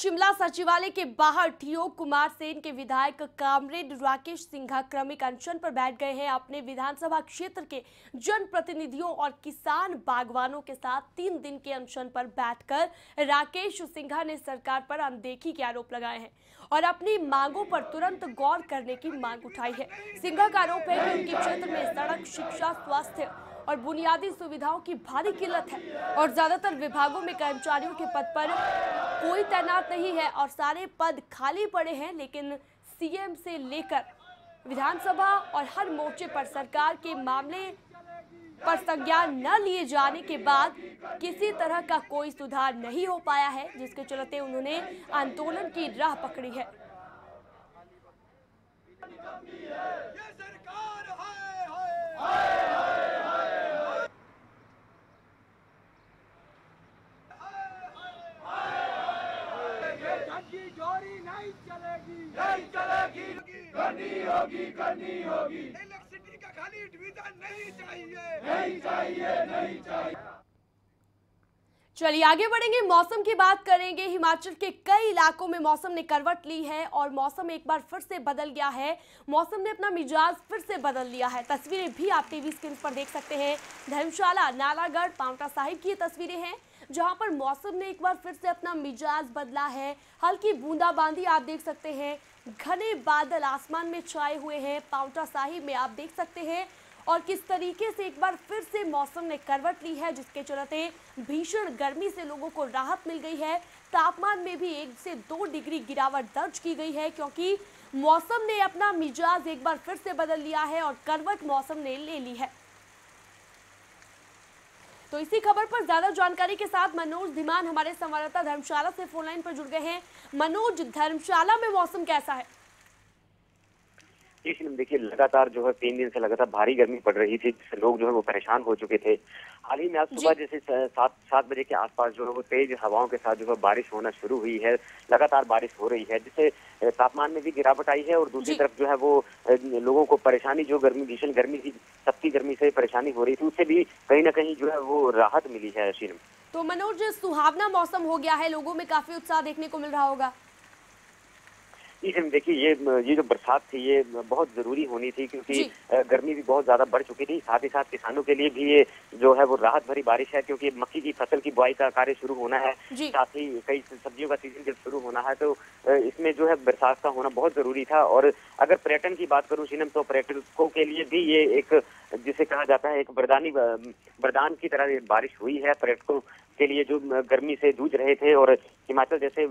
शिमला सचिवालय के बाहर ठियोग कुमार सेन के विधायक कामरेड राकेश सिंघा क्रमिक अनशन पर बैठ गए हैं। अपने विधानसभा क्षेत्र के जनप्रतिनिधियों और किसान बागवानों के साथ 3 दिन के अनशन पर बैठकर राकेश सिंघा ने सरकार पर अनदेखी के आरोप लगाए हैं और अपनी मांगों पर तुरंत गौर करने की मांग उठाई है। सिंघा का आरोप है कि उनके क्षेत्र में सड़क, शिक्षा, स्वास्थ्य और बुनियादी सुविधाओं की भारी किल्लत है और ज्यादातर विभागों में कर्मचारियों के पद पर कोई तैनात नहीं है और सारे पद खाली पड़े हैं, लेकिन सीएम से लेकर विधानसभा और हर मोर्चे पर सरकार के मामले पर संज्ञान न लिए जाने के बाद किसी तरह का कोई सुधार नहीं हो पाया है, जिसके चलते उन्होंने आंदोलन की राह पकड़ी है। नहीं चलेगी। इलेक्ट्रिसिटी का खाली डिवीजन नहीं चाहिए। चलिए आगे बढ़ेंगे, मौसम की बात करेंगे। हिमाचल के कई इलाकों में मौसम ने करवट ली है और मौसम एक बार फिर से बदल गया है। मौसम ने अपना मिजाज फिर से बदल लिया है। तस्वीरें भी आप टीवी स्क्रीन पर देख सकते हैं। धर्मशाला, नालागढ़, पांवटा साहिब की ये तस्वीरें हैं जहां पर मौसम ने एक बार फिर से अपना मिजाज बदला है। हल्की बूंदाबांदी आप देख सकते हैं, घने बादल आसमान में छाए हुए हैं। पांवटा साहिब में आप देख सकते हैं और किस तरीके से एक बार फिर से मौसम ने करवट ली है, जिसके चलते भीषण गर्मी से लोगों को राहत मिल गई है। तापमान में भी 1 से 2 डिग्री गिरावट दर्ज की गई है, क्योंकि मौसम ने अपना मिजाज एक बार फिर से बदल लिया है और करवट मौसम ने ले ली है। तो इसी खबर पर ज्यादा जानकारी के साथ मनोज धीमान हमारे संवाददाता धर्मशाला से फोनलाइन पर जुड़ गए हैं। मनोज, धर्मशाला में मौसम कैसा है? जी, देखिए लगातार जो है 3 दिन से लगातार भारी गर्मी पड़ रही थी, जिससे लोग जो है वो परेशान हो चुके थे। हाल ही में आज सुबह जैसे 7 बजे के आसपास जो है वो तेज हवाओं के साथ जो है बारिश होना शुरू हुई है। लगातार बारिश हो रही है, जिससे तापमान में भी गिरावट आई है और दूसरी तरफ जो है वो लोगों को परेशानी, जो गर्मी, भीषण गर्मी की, तपती गर्मी से परेशानी हो रही थी, उससे भी कहीं ना कहीं जो है वो राहत मिली है। शीरम, तो मनोज, सुहावना मौसम हो गया है, लोगों में काफी उत्साह देखने को मिल रहा होगा। देखिए ये जो बरसात थी ये बहुत जरूरी होनी थी, क्योंकि गर्मी भी बहुत ज्यादा बढ़ चुकी थी। साथ ही साथ किसानों के लिए भी ये जो है वो राहत भरी बारिश है, क्योंकि मक्की की फसल की बुआई का कार्य शुरू होना है, साथ ही कई सब्जियों का सीजन जब शुरू होना है, तो इसमें जो है बरसात का होना बहुत जरूरी था। और अगर पर्यटन की बात करूं शीनम, तो पर्यटकों के लिए भी ये एक, जिसे कहा जाता है, एक वरदान की तरह बारिश हुई है। पर्यटकों के लिए जो गर्मी से जूझ रहे थे और हिमाचल जैसे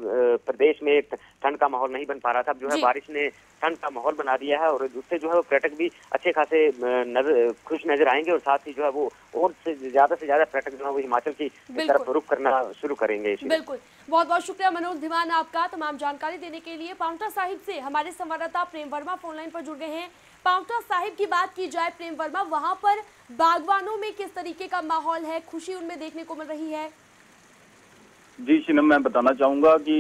प्रदेश में ठंड का माहौल नहीं बन पा रहा था, अब जो है बारिश ने ठंड का माहौल बना दिया है और उससे जो है पर्यटक भी अच्छे खासे खुश नजर आएंगे और साथ ही जो है वो और से ज्यादा पर्यटक जो है वो हिमाचल की तरफ रुख करना शुरू करेंगे। बिल्कुल, बहुत बहुत शुक्रिया मनोज धीमान आपका तमाम जानकारी देने के लिए। पांवटा साहिब से हमारे संवाददाता प्रेम वर्मा फोनलाइन पर जुड़ गए हैं। पांवटा साहिब की बात की जाए प्रेम वर्मा, वहाँ पर बागवानों में किस तरीके का माहौल है, खुशी उनमें देखने को मिल रही है? जी शीनम, मैं बताना चाहूंगा कि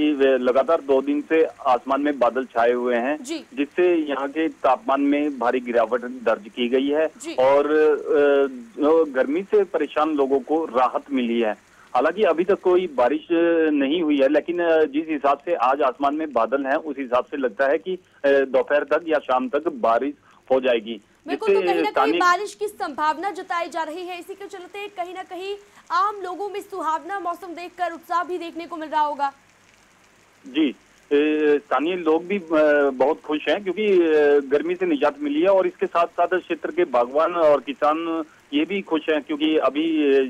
लगातार 2 दिन से आसमान में बादल छाए हुए हैं, जिससे यहाँ के तापमान में भारी गिरावट दर्ज की गई है और गर्मी से परेशान लोगों को राहत मिली है। हालांकि अभी तक कोई बारिश नहीं हुई है, लेकिन जिस हिसाब से आज आसमान में बादल हैं उस हिसाब से लगता है कि दोपहर तक या शाम तक बारिश हो जाएगी। बिल्कुल, तो कहीं ना कहीं बारिश की संभावना जताई जा रही है। इसी के चलते कहीं ना कहीं आम लोगों में सुहावना मौसम देखकर उत्साह भी देखने को मिल रहा होगा। जी, स्थानीय लोग भी बहुत खुश हैं, क्योंकि गर्मी से निजात मिली है और इसके साथ साथ क्षेत्र के बागवान और किसान ये भी खुश हैं, क्योंकि अभी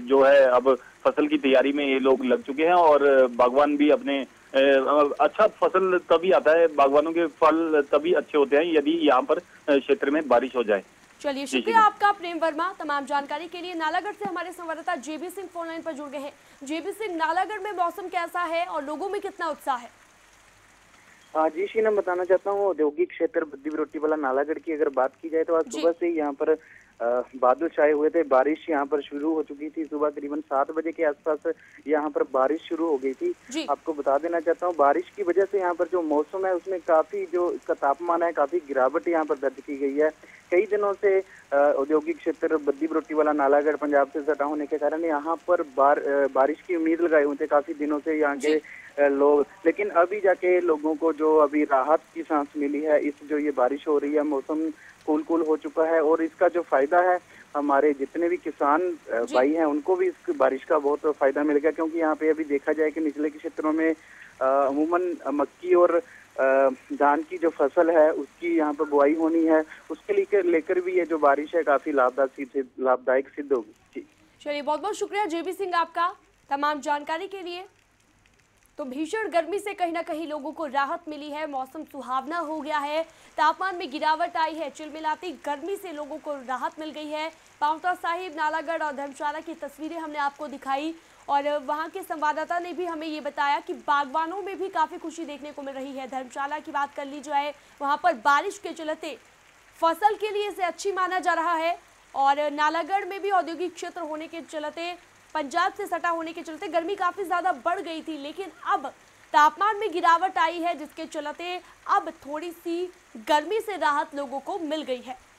जो है अब फसल की तैयारी में ये लोग लग चुके हैं और बागवान भी अपने अच्छा फसल तभी आता है, बागवानों के फल तभी अच्छे होते हैं यदि यहाँ पर क्षेत्र में बारिश हो जाए। चलिए शुक्रिया आपका प्रेम वर्मा तमाम जानकारी के लिए। नालागढ़ से हमारे संवाददाता जेबी सिंह फोनलाइन पर जुड़ गए हैं। जेबी सिंह, नालागढ़ में मौसम कैसा है और लोगों में कितना उत्साह है? जी शीना, बताना चाहता हूँ औद्योगिक क्षेत्र दिवरोटी वाला नालागढ़ की अगर बात की जाए तो आज सुबह से यहाँ पर बादल छाए हुए थे, बारिश यहाँ पर शुरू हो चुकी थी। सुबह करीबन 7 बजे के आसपास यहाँ पर बारिश शुरू हो गई थी। आपको बता देना चाहता हूँ बारिश की वजह से यहाँ पर जो मौसम है उसमें काफी जो इसका तापमान है काफी गिरावट यहाँ पर दर्ज की गई है। कई दिनों से औद्योगिक क्षेत्र बद्दी बरोटीवाला नालागढ़ पंजाब से सटा होने के कारण यहाँ पर बारिश की उम्मीद लगाए हुए थे काफी दिनों से यहाँ के लोग, लेकिन अभी जाके लोगों को जो अभी राहत की सांस मिली है इस जो ये बारिश हो रही है। मौसम कूल हो चुका है और इसका जो फायदा है हमारे जितने भी किसान भाई हैं उनको भी इस बारिश का बहुत फायदा मिलेगा, क्योंकि यहाँ पे अभी देखा जाए कि निचले के क्षेत्रों में अमूमन मक्की और धान की जो फसल है उसकी यहाँ पर बुआई होनी है, उसके लिए लेकर भी ये जो बारिश है काफी लाभदायक सिद्ध होगी। जी चलिए, बहुत बहुत शुक्रिया जेबी सिंह आपका तमाम जानकारी के लिए। तो भीषण गर्मी से कहीं ना कहीं लोगों को राहत मिली है, मौसम सुहावना हो गया है, तापमान में गिरावट आई है, चिलमिलाती गर्मी से लोगों को राहत मिल गई है। पांवटा साहिब, नालागढ़ और धर्मशाला की तस्वीरें हमने आपको दिखाई और वहां के संवाददाता ने भी हमें ये बताया कि बागवानों में भी काफ़ी खुशी देखने को मिल रही है। धर्मशाला की बात कर ली जाए, वहाँ पर बारिश के चलते फसल के लिए इसे अच्छी माना जा रहा है और नालागढ़ में भी औद्योगिक क्षेत्र होने के चलते, पंजाब से सटा होने के चलते गर्मी काफ़ी ज़्यादा बढ़ गई थी, लेकिन अब तापमान में गिरावट आई है जिसके चलते अब थोड़ी सी गर्मी से राहत लोगों को मिल गई है।